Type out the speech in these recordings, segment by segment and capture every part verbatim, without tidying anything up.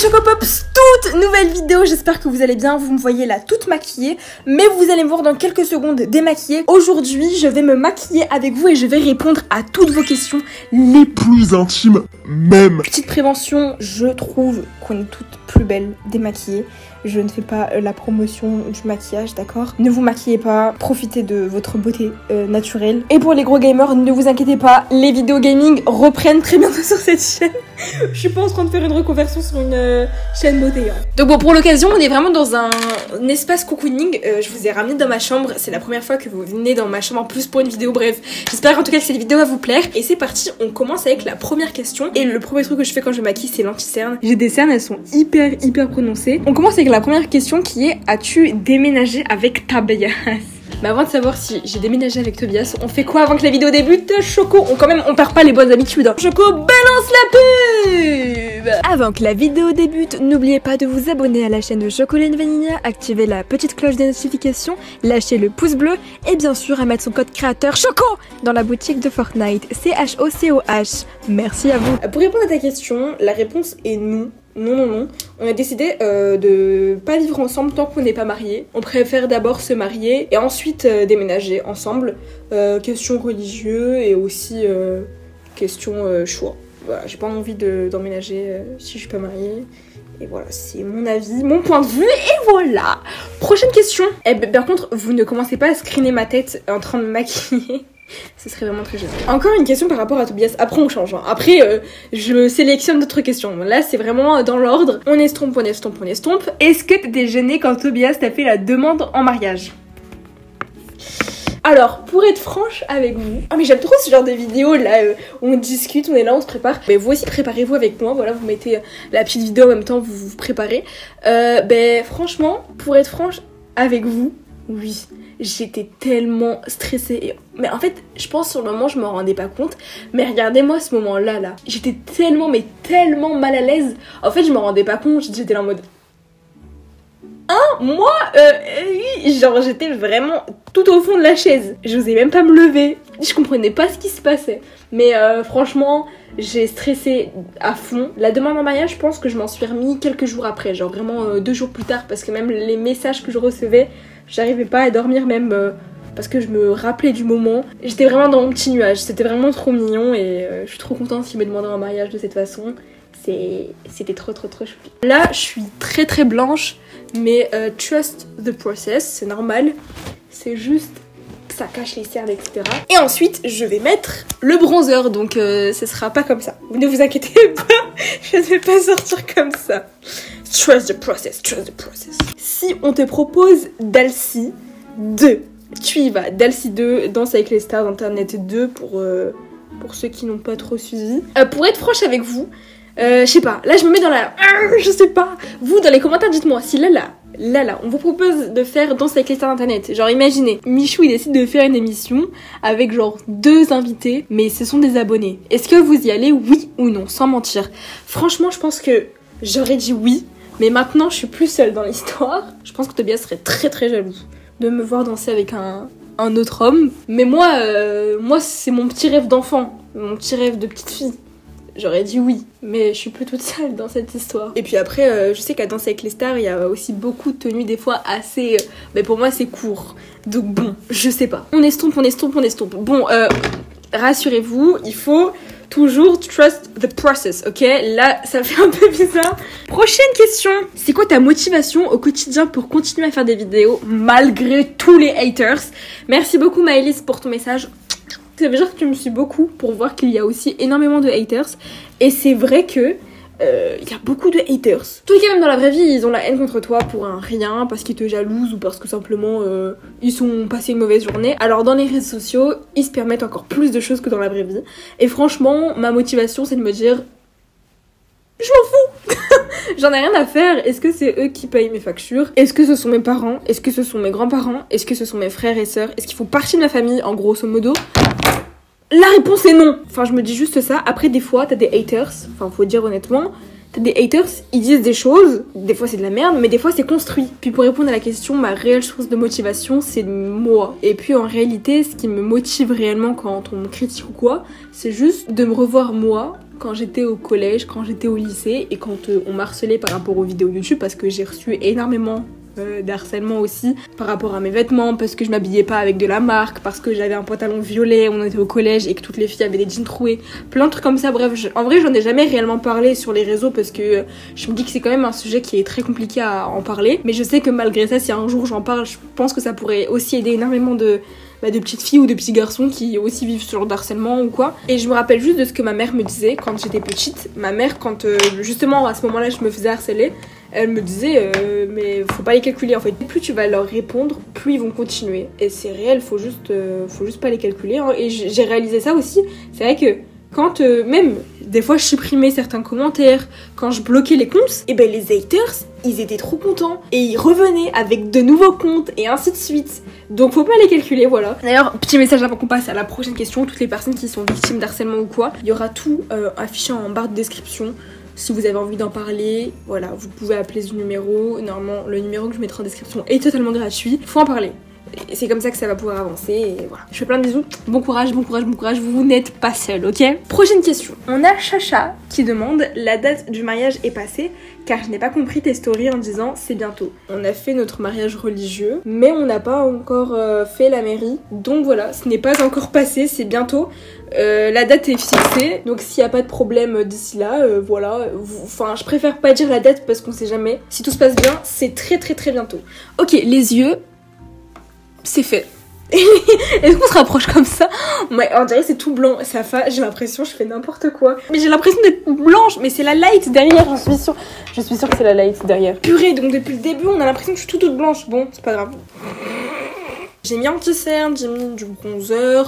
Chocopops, toute nouvelle vidéo, j'espère que vous allez bien, vous me voyez là toute maquillée, mais vous allez me voir dans quelques secondes démaquillée. Aujourd'hui, je vais me maquiller avec vous et je vais répondre à toutes vos questions les plus intimes même. Petite prévention, je trouve qu'on est toutes plus belles démaquillées. Je ne fais pas la promotion du maquillage, d'accord? Ne vous maquillez pas, profitez de votre beauté euh, naturelle. Et pour les gros gamers, ne vous inquiétez pas, les vidéos gaming reprennent très bientôt sur cette chaîne. Je suis pas en train de faire une reconversion sur une euh, chaîne beauté. Hein. Donc bon, pour l'occasion, on est vraiment dans un, un espace cocooning. Euh, je vous ai ramené dans ma chambre. C'est la première fois que vous venez dans ma chambre en plus pour une vidéo. Bref, j'espère en tout cas que cette vidéo va vous plaire. Et c'est parti, on commence avec la première question. Et le premier truc que je fais quand je maquille, c'est l'anti-cerne. J'ai des cernes, elles sont hyper, hyper prononcées. On commence avec la première question qui est: as-tu déménagé avec Tobias? Mais avant de savoir si j'ai déménagé avec Tobias, on fait quoi avant que la vidéo débute? Choco, on, quand même on perd pas les bonnes habitudes. Choco, balance la pub! Avant que la vidéo débute, n'oubliez pas de vous abonner à la chaîne de ChocolatAndVanillah, activer la petite cloche des notifications, lâcher le pouce bleu et bien sûr à mettre son code créateur Choco dans la boutique de Fortnite, C H O C O H. Merci à vous. Pour répondre à ta question, la réponse est non. Non, non, non. On a décidé euh, de pas vivre ensemble tant qu'on n'est pas mariés. On préfère d'abord se marier et ensuite euh, déménager ensemble. Euh, question religieuse et aussi euh, question euh, choix. Voilà, j'ai pas envie d'emménager de, euh, si je suis pas mariée. Et voilà, c'est mon avis, mon point de vue, et voilà. Prochaine question. Eh ben, par contre, vous ne commencez pas à screener ma tête en train de me maquiller. Ce serait vraiment très gênant. Encore une question par rapport à Tobias. Après on change. Hein. Après euh, je sélectionne d'autres questions. Là c'est vraiment dans l'ordre. On estompe, on estompe, on estompe. Est-ce que t'es gênée quand Tobias t'a fait la demande en mariage? Alors, pour être franche avec vous... Ah mais j'aime trop ce genre de vidéo là, euh, où on discute, on est là, on se prépare. Mais vous aussi, préparez-vous avec moi, voilà, vous mettez la petite vidéo en même temps, vous vous préparez. Euh, ben franchement, pour être franche avec vous, oui, j'étais tellement stressée. Et... Mais en fait, je pense sur le moment, je m'en rendais pas compte. Mais regardez-moi ce moment-là, là. J'étais tellement, mais tellement mal à l'aise. En fait, je m'en rendais pas compte, j'étais là en mode... Hein, moi, euh, oui, genre j'étais vraiment tout au fond de la chaise. J'osais même pas me lever. Je comprenais pas ce qui se passait. Mais euh, franchement, j'ai stressé à fond. La demande en mariage, je pense que je m'en suis remis quelques jours après. Genre vraiment euh, deux jours plus tard. Parce que même les messages que je recevais, j'arrivais pas à dormir même... Euh, parce que je me rappelais du moment. J'étais vraiment dans mon petit nuage. C'était vraiment trop mignon. Et euh, je suis trop contente qu'il m'ait demandé en mariage de cette façon. C'était trop trop trop choupi. Là je suis très très blanche, mais euh, trust the process, c'est normal, c'est juste que ça cache les cernes, et cetera. Et ensuite je vais mettre le bronzer, donc euh, ce sera pas comme ça. Ne vous inquiétez pas, je ne vais pas sortir comme ça. Trust the process, trust the process. Si on te propose Dalsy deux, tu y vas. Dalsy deux, Danse avec les stars internet deux pour, euh, pour ceux qui n'ont pas trop suivi. Euh, pour être franche avec vous, Euh, je sais pas, là je me mets dans la... Je sais pas. Vous, dans les commentaires, dites-moi si là, là, là, là, on vous propose de faire Danse avec les stars d'internet. Genre, imaginez, Michou, il décide de faire une émission avec genre deux invités, mais ce sont des abonnés. Est-ce que vous y allez, oui ou non, sans mentir? Franchement, je pense que j'aurais dit oui, mais maintenant, je suis plus seule dans l'histoire. Je pense que Tobias serait très très jaloux de me voir danser avec un, un autre homme. Mais moi, euh, moi c'est mon petit rêve d'enfant, mon petit rêve de petite fille. J'aurais dit oui, mais je suis plus toute seule dans cette histoire. Et puis après, euh, je sais qu'à Danse avec les stars, il y a aussi beaucoup de tenues, des fois assez... Euh, mais pour moi, c'est court. Donc bon, je sais pas. On estompe, on estompe, on estompe. Bon, euh, rassurez-vous, il faut toujours trust the process, ok? Là, ça fait un peu bizarre. Prochaine question. C'est quoi ta motivation au quotidien pour continuer à faire des vidéos malgré tous les haters? Merci beaucoup Maëlys pour ton message. Ça veut dire que je me suis beaucoup pour voir qu'il y a aussi énormément de haters. Et c'est vrai que euh, y a beaucoup de haters. Tous les cas, même dans la vraie vie, ils ont la haine contre toi pour un rien, parce qu'ils te jalousent ou parce que simplement euh, ils sont passés une mauvaise journée. Alors dans les réseaux sociaux, ils se permettent encore plus de choses que dans la vraie vie. Et franchement, ma motivation, c'est de me dire... Je m'en fous. J'en ai rien à faire. Est-ce que c'est eux qui payent mes factures? Est-ce que ce sont mes parents? Est-ce que ce sont mes grands-parents? Est-ce que ce sont mes frères et sœurs? Est-ce qu'ils font partie de ma famille, en grosso modo? La réponse est non. Enfin, je me dis juste ça. Après, des fois, t'as des haters. Enfin, faut dire honnêtement, t'as des haters, ils disent des choses. Des fois, c'est de la merde, mais des fois, c'est construit. Puis pour répondre à la question, ma réelle source de motivation, c'est moi. Et puis, en réalité, ce qui me motive réellement quand on me critique ou quoi, c'est juste de me revoir moi quand j'étais au collège, quand j'étais au lycée et quand euh, on m'harcelait par rapport aux vidéos YouTube, parce que j'ai reçu énormément euh, d'harcèlement aussi par rapport à mes vêtements, parce que je m'habillais pas avec de la marque, parce que j'avais un pantalon violet, on était au collège et que toutes les filles avaient des jeans troués, plein de trucs comme ça. Bref, je, en vrai j'en ai jamais réellement parlé sur les réseaux parce que euh, je me dis que c'est quand même un sujet qui est très compliqué à en parler, mais je sais que malgré ça, si un jour j'en parle, je pense que ça pourrait aussi aider énormément de... Bah, de petites filles ou de petits garçons qui aussi vivent ce genre d'harcèlement ou quoi. Et je me rappelle juste de ce que ma mère me disait quand j'étais petite. Ma mère, quand euh, justement à ce moment-là je me faisais harceler, elle me disait euh, mais faut pas les calculer en fait. Plus tu vas leur répondre, plus ils vont continuer. Et c'est réel, faut juste, euh, faut juste pas les calculer. Hein. Et j'ai réalisé ça aussi. C'est vrai que quand euh, même des fois je supprimais certains commentaires, quand je bloquais les comptes, et ben les haters ils étaient trop contents et ils revenaient avec de nouveaux comptes et ainsi de suite. Donc faut pas les calculer, voilà. D'ailleurs, petit message avant qu'on passe à la prochaine question, toutes les personnes qui sont victimes d'harcèlement ou quoi, il y aura tout euh, affiché en barre de description. Si vous avez envie d'en parler, voilà, vous pouvez appeler ce numéro. Normalement, le numéro que je mettrai en description est totalement gratuit. Faut en parler. C'est comme ça que ça va pouvoir avancer et voilà. Je fais plein de bisous. Bon courage, bon courage, bon courage. Vous, vous n'êtes pas seul, ok? Prochaine question. On a Chacha qui demande « La date du mariage est passée car je n'ai pas compris tes stories en disant c'est bientôt. » On a fait notre mariage religieux mais on n'a pas encore euh, fait la mairie. Donc voilà, ce n'est pas encore passé, c'est bientôt. Euh, la date est fixée. Donc s'il n'y a pas de problème d'ici là, euh, voilà. Enfin, je préfère pas dire la date parce qu'on sait jamais. Si tout se passe bien, c'est très très très bientôt. Ok, les yeux... C'est fait. Est-ce qu'on se rapproche comme ça? Ouais, on dirait que c'est tout blanc. Ça fait, j'ai l'impression, je fais n'importe quoi. Mais j'ai l'impression d'être blanche, mais c'est la light derrière, j'en suis sûre. Je suis sûre que c'est la light derrière. Purée, donc depuis le début, on a l'impression que je suis toute, toute blanche. Bon, c'est pas grave. J'ai mis anti-cerne, j'ai mis du bronzer,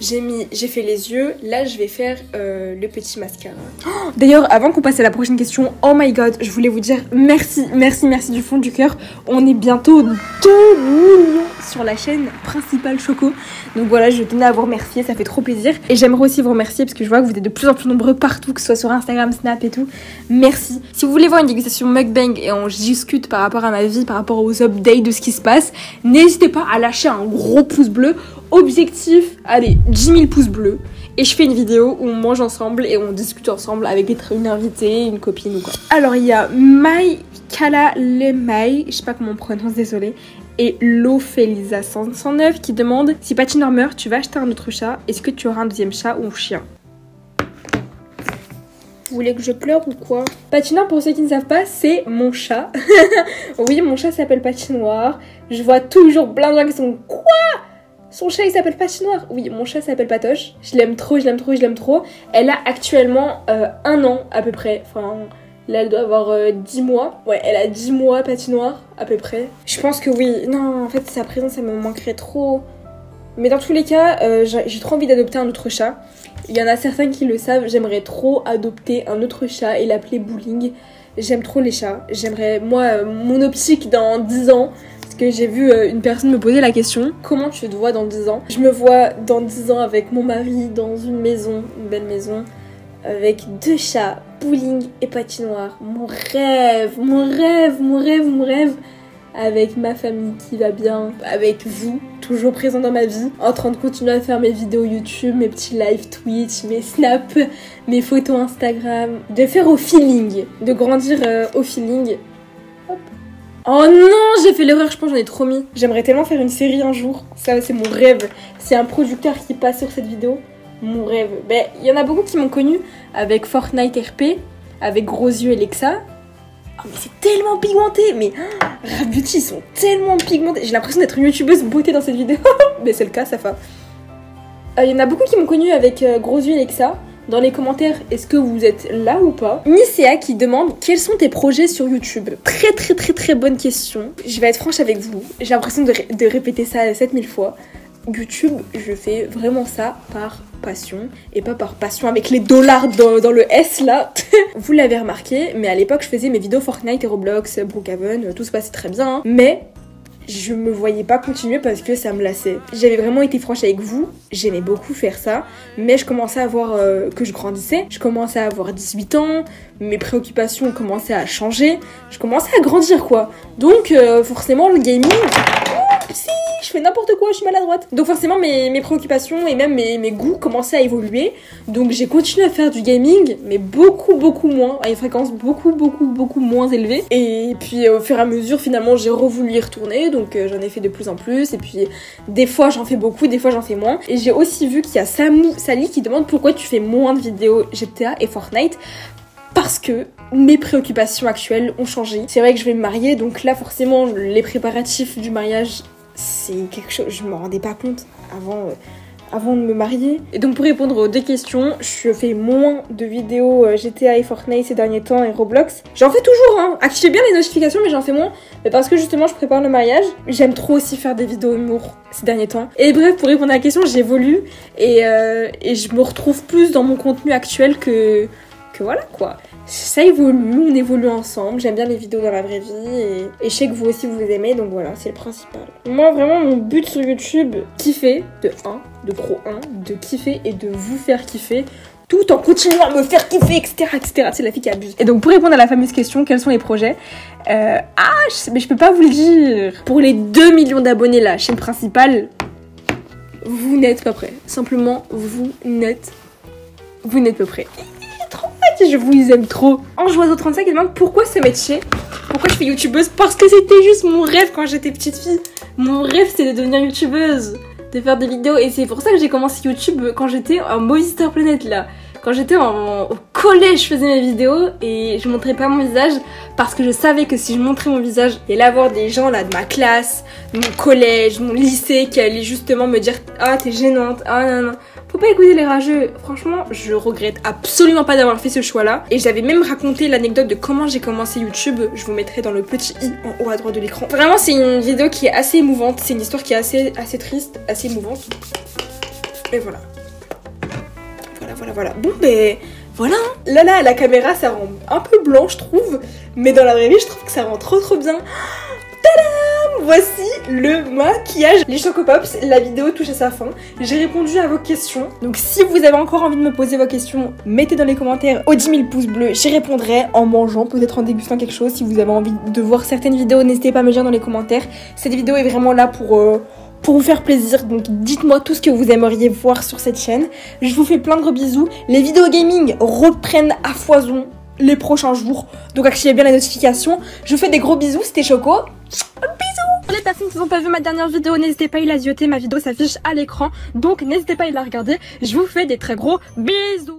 j'ai mis, j'ai fait les yeux. Là, je vais faire euh, le petit mascara. Oh, d'ailleurs, avant qu'on passe à la prochaine question, oh my god, je voulais vous dire merci, merci, merci du fond du cœur. On est bientôt deux millions sur la chaîne principale Choco. Donc voilà, je tenais à vous remercier, ça fait trop plaisir. Et j'aimerais aussi vous remercier parce que je vois que vous êtes de plus en plus nombreux partout, que ce soit sur Instagram, Snap et tout. Merci. Si vous voulez voir une dégustation mukbang et on discute par rapport à ma vie, par rapport aux updates de ce qui se passe, n'hésitez pas à lâcher un gros pouce bleu. Objectif, allez, dix mille pouces bleus. Et je fais une vidéo où on mange ensemble et on discute ensemble avec une invitée, une copine ou quoi. Alors il y a Maïkala Lemay, je sais pas comment on prononce, désolée. Et Lophelisa cent neuf qui demande « Si Patinoire meurt, tu vas acheter un autre chat. Est-ce que tu auras un deuxième chat ou un chien ?» Vous voulez que je pleure ou quoi? Patinoire, pour ceux qui ne savent pas, c'est mon chat. Oui, mon chat s'appelle Patinoire. Je vois toujours plein de gens qui sont « Quoi? Son chat il s'appelle Patinoire ?» Oui, mon chat s'appelle Patoche. Je l'aime trop, je l'aime trop, je l'aime trop. Elle a actuellement euh, un an à peu près. Enfin... Là, elle doit avoir euh, dix mois. Ouais, elle a dix mois, Patinoire, à peu près. Je pense que oui. Non, en fait, sa présence, ça me manquerait trop. Mais dans tous les cas, euh, j'ai trop envie d'adopter un autre chat. Il y en a certains qui le savent, j'aimerais trop adopter un autre chat et l'appeler Bowling. J'aime trop les chats. J'aimerais, moi, euh, mon optique dans dix ans... que j'ai vu une personne me poser la question: comment tu te vois dans dix ans? Je me vois dans dix ans avec mon mari dans une maison, une belle maison, avec deux chats, Bowling et Patinoire. Mon rêve, mon rêve, mon rêve, mon rêve. Avec ma famille qui va bien, avec vous, toujours présent dans ma vie, en train de continuer à faire mes vidéos YouTube, mes petits live Twitch, mes snaps, mes photos Instagram. De faire au feeling, de grandir euh, au feeling. Oh non, j'ai fait l'erreur, je pense, j'en ai trop mis. J'aimerais tellement faire une série un jour. Ça, c'est mon rêve. C'est un producteur qui passe sur cette vidéo. Mon rêve. Ben, il y en a beaucoup qui m'ont connu avec Fortnite R P, avec Gros yeux Alexa. Oh, mais c'est tellement pigmenté. Mais Rabuti, ils sont tellement pigmentés. J'ai l'impression d'être une youtubeuse beauté dans cette vidéo. Mais c'est le cas, ça fait. Il euh, y en a beaucoup qui m'ont connu avec euh, Gros yeux Alexa. Dans les commentaires, est-ce que vous êtes là ou pas? Nicéa qui demande: quels sont tes projets sur YouTube? Très très très très bonne question. Je vais être franche avec vous, j'ai l'impression de, ré de répéter ça sept mille fois. YouTube, je fais vraiment ça par passion et pas par passion avec les dollars dans, dans le S là. Vous l'avez remarqué, mais à l'époque je faisais mes vidéos Fortnite et Roblox, Brookhaven, tout se passait très bien. Hein. Mais je me voyais pas continuer parce que ça me lassait. J'avais vraiment été franche avec vous, j'aimais beaucoup faire ça, mais je commençais à voir euh, que je grandissais. Je commençais à avoir dix-huit ans, mes préoccupations commençaient à changer, je commençais à grandir quoi. Donc euh, forcément le gaming, si, je fais n'importe quoi, je suis maladroite. Donc forcément mes, mes préoccupations et même mes, mes goûts commençaient à évoluer. Donc j'ai continué à faire du gaming, mais beaucoup beaucoup moins, à une fréquence beaucoup beaucoup beaucoup moins élevée. Et puis au fur et à mesure finalement j'ai revoulu y retourner, donc euh, j'en ai fait de plus en plus. Et puis des fois j'en fais beaucoup, des fois j'en fais moins. Et j'ai aussi vu qu'il y a Samy, Sally qui demande pourquoi tu fais moins de vidéos G T A et Fortnite. Parce que mes préoccupations actuelles ont changé. C'est vrai que je vais me marier, donc là forcément les préparatifs du mariage, c'est quelque chose, je m'en rendais pas compte avant, euh, avant de me marier. Et donc pour répondre aux deux questions, je fais moins de vidéos G T A et Fortnite ces derniers temps et Roblox. J'en fais toujours, hein. Activez bien les notifications, mais j'en fais moins. Mais parce que justement je prépare le mariage. J'aime trop aussi faire des vidéos humour ces derniers temps. Et bref, pour répondre à la question, j'évolue et, euh, et je me retrouve plus dans mon contenu actuel que... que voilà quoi, ça évolue, on évolue ensemble, j'aime bien les vidéos dans la vraie vie et, et je sais que vous aussi vous les aimez, donc voilà, c'est le principal. Moi vraiment mon but sur YouTube, kiffer de un, de pro un, de kiffer et de vous faire kiffer, tout en continuant à me faire kiffer, etc, etc, c'est la fille qui abuse. Et donc pour répondre à la fameuse question, quels sont les projets, euh, ah, je sais, mais je peux pas vous le dire. Pour les deux millions d'abonnés la chaîne principale, vous n'êtes pas prêts, simplement vous n'êtes, vous n'êtes pas prêts. Je vous aime trop. Anjoiseau trente-cinq demande pourquoi ce métier, pourquoi je fais youtubeuse. Parce que c'était juste mon rêve quand j'étais petite fille. Mon rêve c'était de devenir youtubeuse, de faire des vidéos, et c'est pour ça que j'ai commencé YouTube quand j'étais en Movister Planet là. Quand j'étais en... au collège, je faisais mes vidéos et je montrais pas mon visage parce que je savais que si je montrais mon visage, il allait avoir des gens là de ma classe, de mon collège, de mon lycée qui allaient justement me dire ah t'es gênante, ah non non. Faut pas écouter les rageux, franchement je regrette absolument pas d'avoir fait ce choix là. Et j'avais même raconté l'anecdote de comment j'ai commencé YouTube, je vous mettrai dans le petit i en haut à droite de l'écran. Vraiment c'est une vidéo qui est assez émouvante, c'est une histoire qui est assez, assez triste, assez émouvante. Et voilà. Voilà, voilà, voilà. Bon ben voilà. Là là, la caméra ça rend un peu blanc je trouve, mais dans la vraie vie je trouve que ça rend trop trop bien. Voici le maquillage. Les Chocopops, la vidéo touche à sa fin. J'ai répondu à vos questions. Donc si vous avez encore envie de me poser vos questions, mettez dans les commentaires aux dix mille pouces bleus. J'y répondrai en mangeant, peut-être en dégustant quelque chose. Si vous avez envie de voir certaines vidéos, n'hésitez pas à me dire dans les commentaires. Cette vidéo est vraiment là pour... Euh... pour vous faire plaisir, donc dites-moi tout ce que vous aimeriez voir sur cette chaîne. Je vous fais plein de gros bisous. Les vidéos gaming reprennent à foison les prochains jours, donc activez bien les notifications. Je vous fais des gros bisous, c'était Choco. Bisous. Pour les personnes qui n'ont pas vu ma dernière vidéo, n'hésitez pas à y la zioter, ma vidéo s'affiche à l'écran, donc n'hésitez pas à y la regarder. Je vous fais des très gros bisous.